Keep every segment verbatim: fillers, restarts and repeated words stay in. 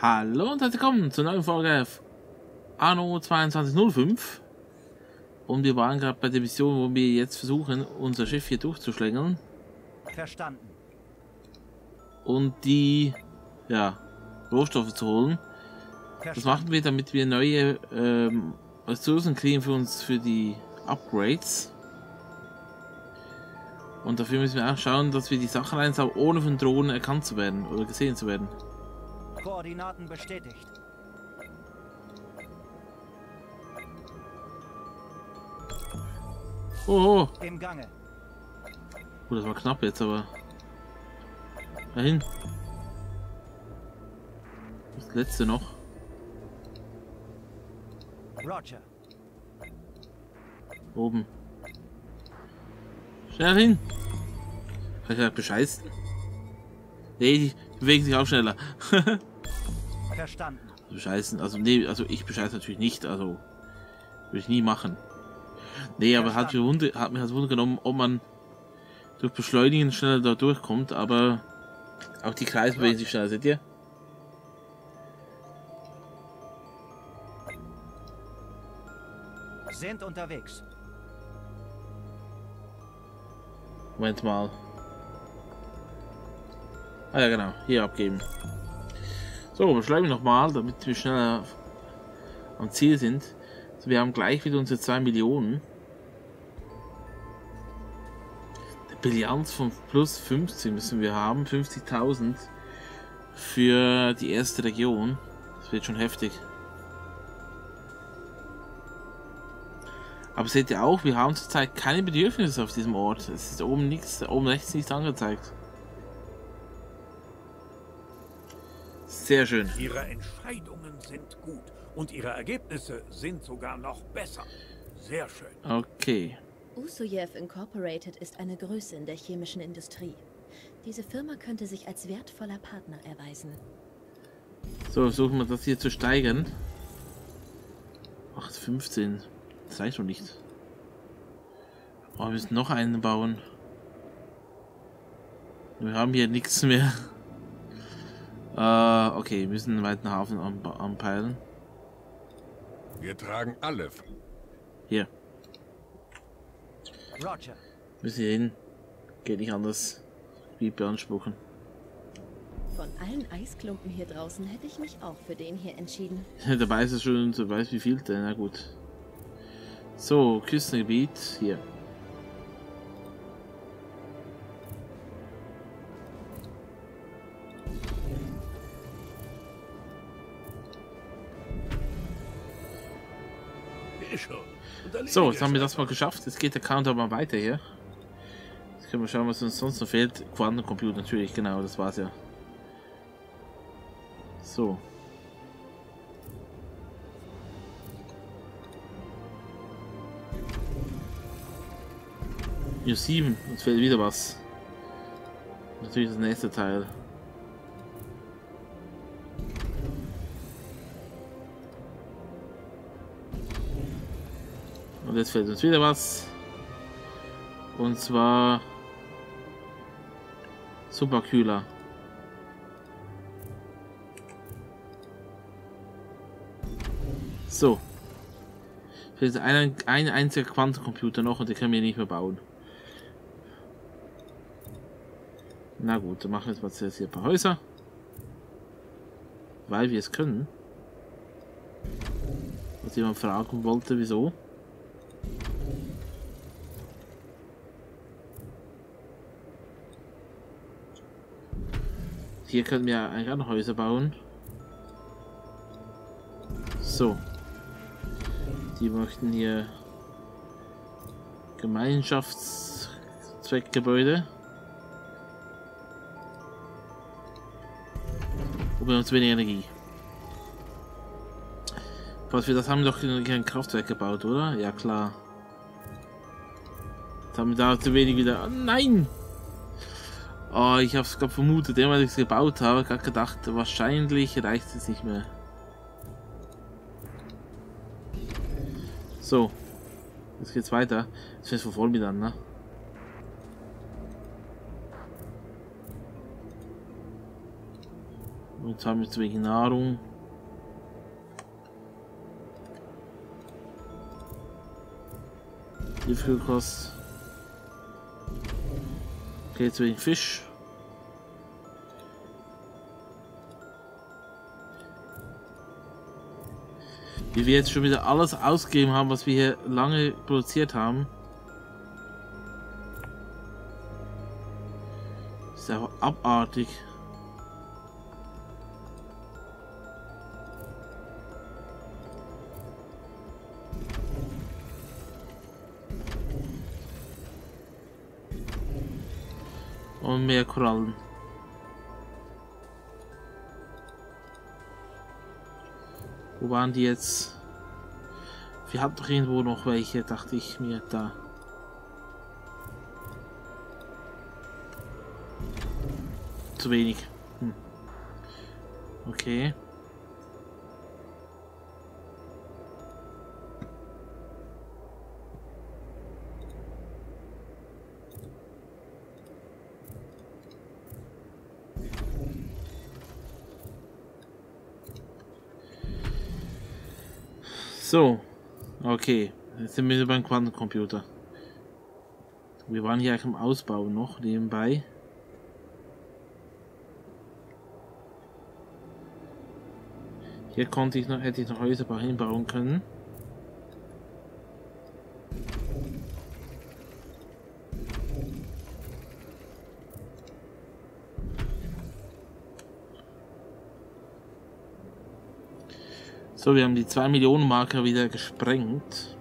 Hallo und herzlich willkommen zur neuen Folge Anno zweiundzwanzig null fünf. Und wir waren gerade bei der Mission, wo wir jetzt versuchen, unser Schiff hier durchzuschlängeln. Verstanden. Und die ja, Rohstoffe zu holen. Verstanden. Das machen wir, damit wir neue ähm, Ressourcen kriegen für uns, für die Upgrades. Und dafür müssen wir auch schauen, dass wir die Sachen einsammeln, ohne von Drohnen erkannt zu werden oder gesehen zu werden. Koordinaten bestätigt. Oh, oh. Im Gange. Oh, das war knapp jetzt, aber. Dahin. Das letzte noch. Roger. Oben. Schnell hin. Kann ich das bescheißen? Nee, die bewegen sich auch schneller. Verstanden. Bescheißen, also nee, also ich bescheiße natürlich nicht, also würde ich nie machen. Nee, aber hat mir Wunde, hat mir das Wunder genommen, ob man durch Beschleunigen schneller da durchkommt, aber auch die Kreise bewegen sich schneller, seht ihr? Sind unterwegs. Moment mal. Ah ja, genau, hier abgeben. So, beschleunigen nochmal, damit wir schneller am Ziel sind. Also wir haben gleich wieder unsere zwei Millionen. Eine Bilanz von plus fünfzig müssen wir haben, fünfzigtausend für die erste Region. Das wird schon heftig. Aber seht ihr auch, wir haben zurzeit keine Bedürfnisse auf diesem Ort. Es ist oben nichts, oben rechts nichts angezeigt. Sehr schön. Ihre Entscheidungen sind gut und ihre Ergebnisse sind sogar noch besser. Sehr schön. Okay. Usoyev Incorporated ist eine Größe in der chemischen Industrie. Diese Firma könnte sich als wertvoller Partner erweisen. So, versuchen wir das hier zu steigern. acht fünfzehn. Das reicht noch nicht. Oh, wir müssen noch einen bauen. Wir haben hier nichts mehr. Uh, okay, wir müssen einen weiten Hafen anpeilen. Wir tragen alle. Hier. Roger. Müssen hier hin. Geht nicht anders. Wie beanspruchen. Von allen Eisklumpen hier draußen hätte ich mich auch für den hier entschieden. Dabei ist es schon so weiß wie viel denn. Na gut. So, Küstengebiet. Hier. So, jetzt haben wir das mal geschafft. Jetzt geht der Counter mal weiter hier. Jetzt können wir schauen, was uns sonst noch fehlt. Quantencomputer natürlich, genau, das war's ja. So. Minus sieben, uns fehlt wieder was. Natürlich das nächste Teil. Und jetzt fällt uns wieder was. Und zwar Superkühler. So. Fehlt ein, ein einziger Quantencomputer noch und den können wir nicht mehr bauen. Na gut, dann machen wir jetzt mal zuerst hier ein paar Häuser. Weil wir es können. Was jemand fragen wollte, wieso. Hier können wir eigentlich auch noch Häuser bauen. So. Die möchten hier Gemeinschaftszweckgebäude. Und wir haben zu wenig Energie. Was wir das haben, wir doch kein Kraftwerk gebaut, oder? Ja, klar. Jetzt haben wir da zu wenig wieder. Oh, nein! Oh, ich habe es gerade vermutet, dem, weil ich es gebaut habe, gerade gedacht, wahrscheinlich reicht es nicht mehr. So, jetzt geht's weiter. Jetzt fängt's von vorn wieder an, ne? Und Jetzt haben wir zu wenig Nahrung. Die Frühkost. Okay, zu wenig Fisch. Wie wir jetzt schon wieder alles ausgegeben haben, was wir hier lange produziert haben. Ist einfach abartig. Und mehr Korallen. Wo waren die jetzt? Wir hatten doch irgendwo noch welche, dachte ich mir, da. Zu wenig. Hm. Okay. So, okay, jetzt sind wir beim Quantencomputer. Wir waren hier eigentlich im Ausbau noch nebenbei. Hier konnte ich noch, hätte ich noch Häuser hinbauen können. So, wir haben die zwei Millionen Marke wieder gesprengt.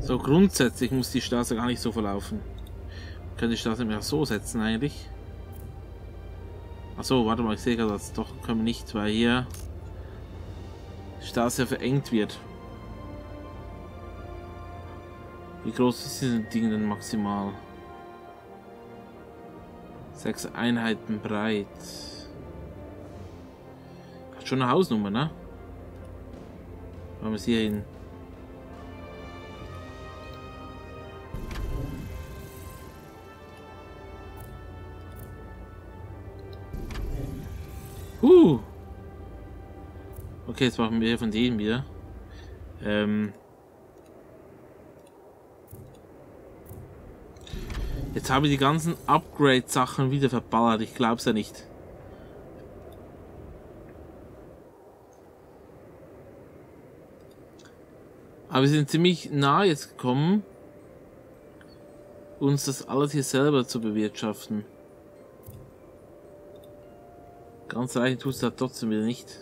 So, grundsätzlich muss die Straße gar nicht so verlaufen. Man könnte die Straße mehr so setzen eigentlich. Achso, warte mal, ich sehe gerade, das doch können wir nicht, weil hier die Straße verengt wird. Wie groß ist dieses Ding denn maximal? Sechs Einheiten breit. Hat schon eine Hausnummer, ne? Machen wir es hier hin. Uh. Okay, jetzt machen wir von denen wieder. Ähm jetzt habe ich die ganzen Upgrade-Sachen wieder verballert. Ich glaub's ja nicht. Aber wir sind ziemlich nah jetzt gekommen, uns das alles hier selber zu bewirtschaften. Ganz reichen tust du das trotzdem wieder nicht.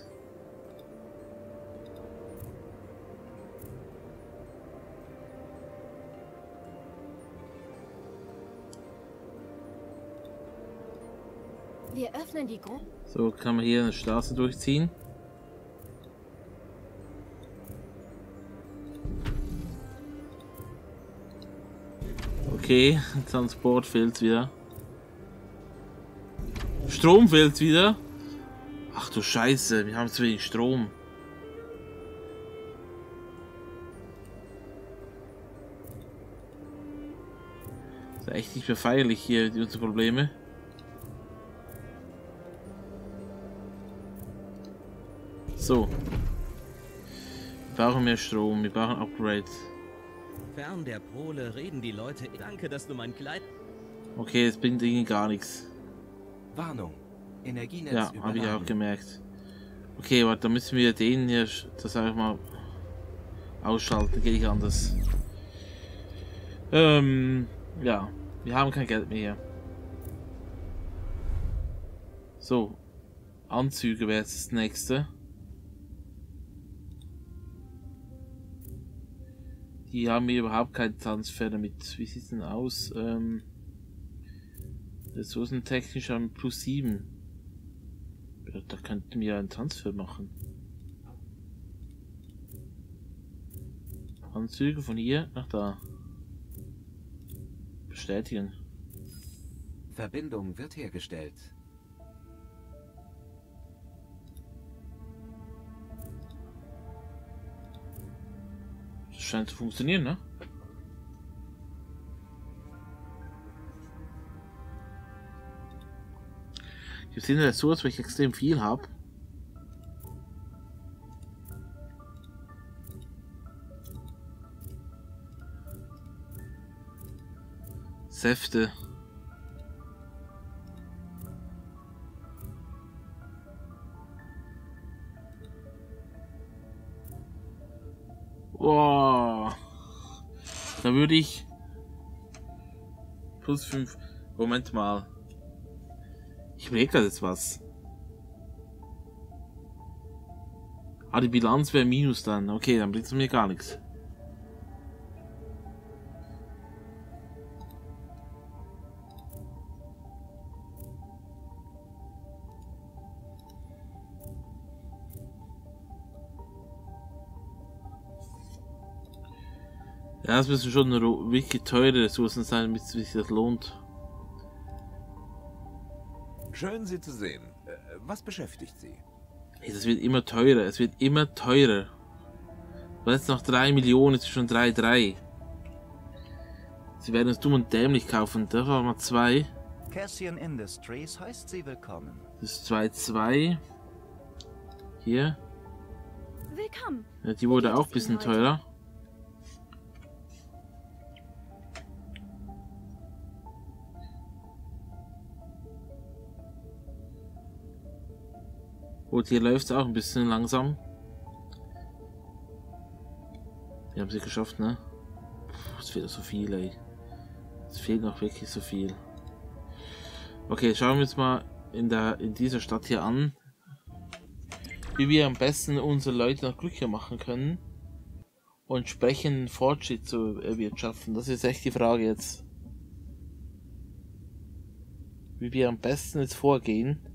Wir öffnen die Gruppe. So, kann man hier eine Straße durchziehen. Okay, Transport fehlt wieder. Strom fehlt wieder. Ach du Scheiße, wir haben zu wenig Strom. Das ist echt nicht mehr feierlich hier, die unsere Probleme. So. Wir brauchen mehr Strom, wir brauchen Upgrades. Fern der Pole reden die Leute. Danke, dass du mein Kleid. Okay, es bringt ihnen gar nichts. Warnung. Energienetz ja, habe ich auch gemerkt. Okay, warte, da müssen wir den hier, das einfach mal ausschalten, gehe ich anders. Ähm, ja, wir haben kein Geld mehr hier. So, Anzüge wäre jetzt das nächste. Die haben wir überhaupt keine Transfer mit. Wie sieht es denn aus? Ähm, Ressourcentechnisch haben wir plus sieben. Ja, da könnten wir einen Transfer machen. Anzüge von hier nach da. Bestätigen. Verbindung wird hergestellt. Das scheint zu funktionieren, ne? Ich sehe eine Ressource, weil ich extrem viel habe. Säfte. Wow. Da würde ich plus fünf. Moment mal. Ich merke das jetzt was. Ah, die Bilanz wäre minus dann. Okay, dann bringt es mir gar nichts. Ja, das müssen schon wirklich teure Ressourcen sein, damit es sich das lohnt. Schön, Sie zu sehen. Was beschäftigt Sie? Es wird immer teurer, es wird immer teurer. Weil jetzt noch drei Millionen, ist schon drei Komma drei. Sie werden uns dumm und dämlich kaufen. Da haben wir zwei. Cassian Industries heißt Sie willkommen. Das ist zwei Komma zwei. Hier. Willkommen. Ja, die wurde auch ein bisschen teurer. Gut, hier läuft es auch ein bisschen langsam. Wir haben sie geschafft, ne? Es fehlt noch so viel, ey. Es fehlt noch wirklich so viel. Okay, schauen wir uns mal in, der, in dieser Stadt hier an, wie wir am besten unsere Leute noch glücklicher machen können und sprechen Fortschritt zu erwirtschaften. Das ist echt die Frage jetzt. Wie wir am besten jetzt vorgehen.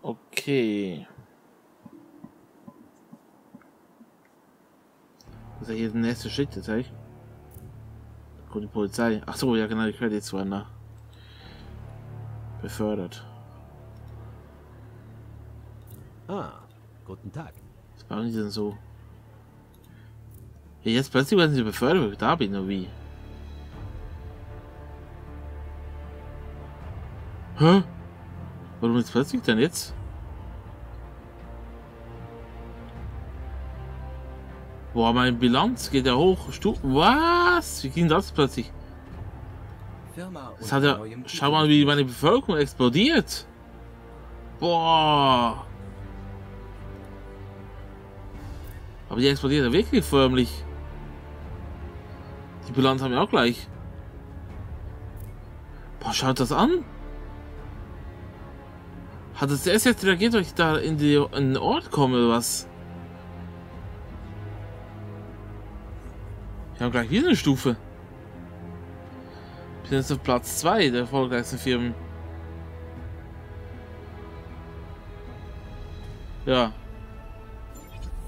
Okay. Das ist ja hier der nächste Schritt, jetzt eigentlich. Da kommt die Polizei. Ach so, ja genau, die Credits waren da. Befördert. Ah, guten Tag. Was machen die denn so? Ja, jetzt plötzlich werden sie befördert, weil ich da bin, oder wie? Hä? Warum jetzt plötzlich denn jetzt? Boah, meine Bilanz geht ja hoch. Stufen. Was? Wie ging das plötzlich? Das hat ja. Schau mal, wie meine Bevölkerung explodiert. Boah. Aber die explodiert ja wirklich förmlich. Die Bilanz haben wir auch gleich. Boah, schaut das an. Hat das erst jetzt reagiert, wenn ich da in, die, in den Ort komme oder was? Wir haben gleich wieder eine Stufe. Wir sind jetzt auf Platz zwei der erfolgreichsten Firmen. Ja.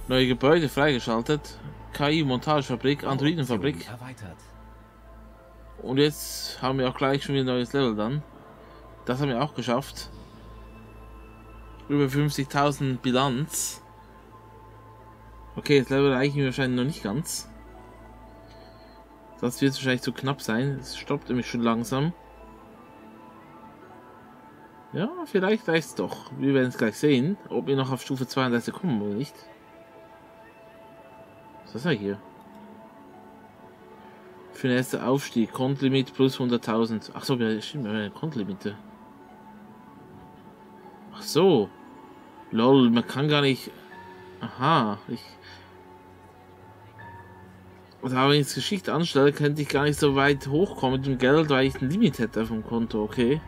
Neue Gebäude freigeschaltet. K I-Montagefabrik, Androidenfabrik. Und jetzt haben wir auch gleich schon wieder ein neues Level dann. Das haben wir auch geschafft. Über fünfzigtausend Bilanz. Okay, das Level reichen wir wahrscheinlich noch nicht ganz. Das wird wahrscheinlich zu knapp sein. Es stoppt nämlich schon langsam. Ja, vielleicht reicht es doch. Wir werden es gleich sehen, ob wir noch auf Stufe zweiunddreißig kommen oder nicht. Was ist das hier? Für den ersten Aufstieg. Kontolimit plus hunderttausend. Achso, stimmt, wir haben eine Kontolimite. Ach so. Lol, man kann gar nicht... Aha, ich... Und aber wenn ich Geschichte anstelle, könnte ich gar nicht so weit hochkommen mit dem Geld, weil ich ein Limit hätte vom Konto, okay?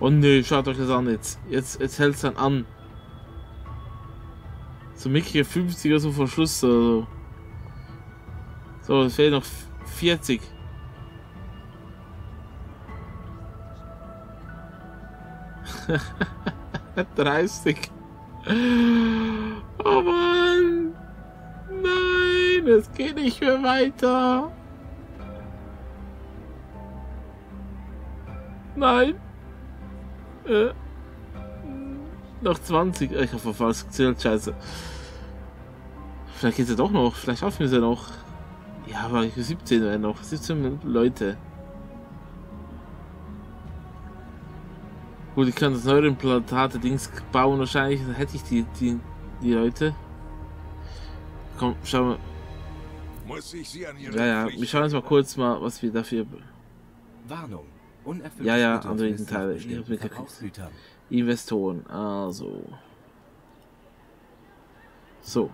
Oh nö, schaut euch das an jetzt. Jetzt, jetzt hält es dann an. So mickige fünfzig oder so vor Schluss oder so. So, es fehlen noch vierzig. dreißig. Oh Mann! Nein! Es geht nicht mehr weiter! Nein! Äh. Noch zwanzig. Ich habe falsch gezählt, scheiße. Vielleicht geht sie doch noch. Vielleicht schaffen wir sie noch. Ja, aber siebzehn wäre noch. siebzehn Leute. Gut, ich kann das neue Implantate-Dings bauen. Wahrscheinlich hätte ich die, die, die Leute. Komm, schauen wir. Muss ich sie an ihre ja, ja, wir schauen uns mal kurz mal, was wir dafür. Warnung. Ja, ja, Androidenteile. Investoren, also. So.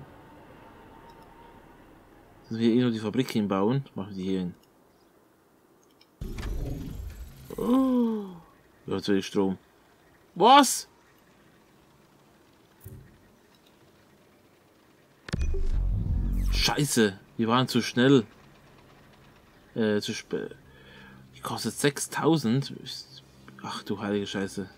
Wenn wir hier nur die Fabrik hinbauen, machen wir die hier hin. Oh, jetzt will ich Strom. Was? Scheiße, wir waren zu schnell. Äh, zu spät. Die kostet sechstausend. Ach du heilige Scheiße.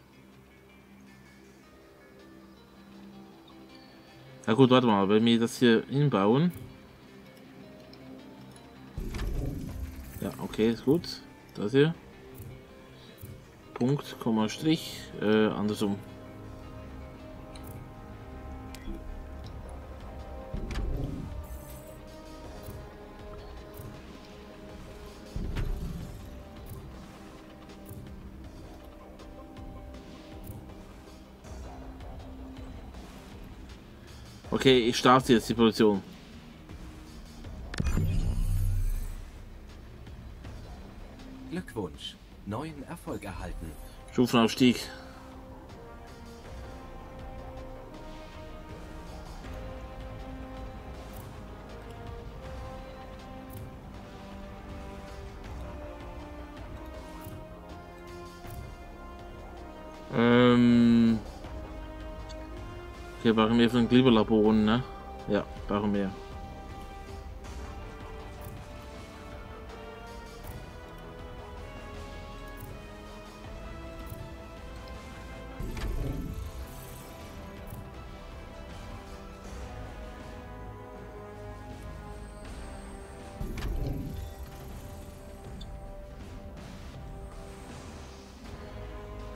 Na gut, warte mal, wenn wir das hier hinbauen. Ja, okay, ist gut. Das hier. Punkt, Komma, Strich. Äh, andersrum. Okay, ich starte jetzt die Produktion. Glückwunsch, neuen Erfolg erhalten. Stufenaufstieg. Ähm. Okay, brauchen wir für ein Glibberlabor, ne? Ja, brauchen wir.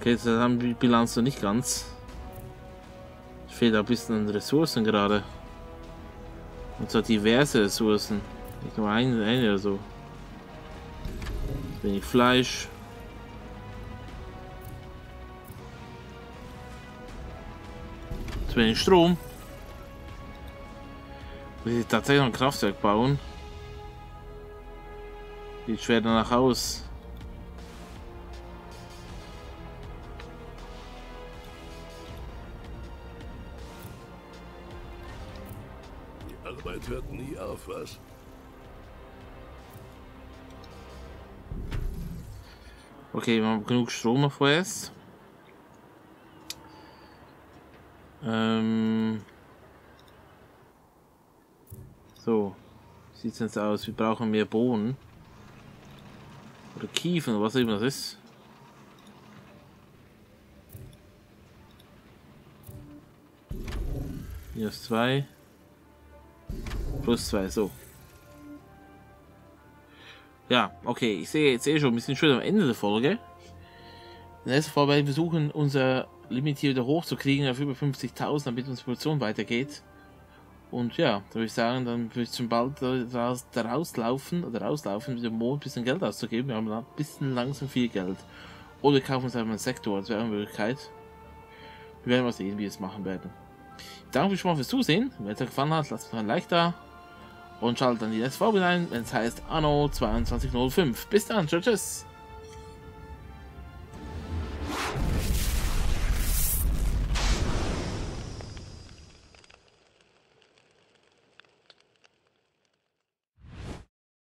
Okay, jetzt haben wir die Bilanz noch nicht ganz. Es fehlt ein bisschen an Ressourcen gerade. Und zwar diverse Ressourcen. Nicht nur eine, eine oder so. Wenig Fleisch. Zu wenig Strom. Will ich tatsächlich noch ein Kraftwerk bauen? Sieht schwer danach aus. Arbeit hört nie auf, was? Okay, wir haben genug Strom vorerst. Ähm so, sieht es jetzt aus. Wir brauchen mehr Bohnen. Oder Kiefen, oder was auch immer das ist. Minus zwei. Plus zwei, so. Ja, okay, ich sehe jetzt eh schon, wir sind schon am Ende der Folge. In der nächsten Folge werden wir versuchen, unser Limit hier wieder hochzukriegen auf über fünfzigtausend, damit unsere Produktion weitergeht. Und ja, da würde ich sagen, dann würde ich schon bald daraus, daraus laufen, oder rauslaufen, mit dem Mond ein bisschen Geld auszugeben. Wir haben ein bisschen langsam viel Geld. Oder wir kaufen uns einfach einen Sektor, das wäre eine Möglichkeit. Wir werden mal sehen, wie wir es machen werden. Danke schon mal fürs Zusehen. Wenn es euch gefallen hat, lasst uns ein Like da und schaltet dann die nächste Folge ein, wenn es heißt Anno zweitausendzweihundertfünf. Bis dann, tschüss.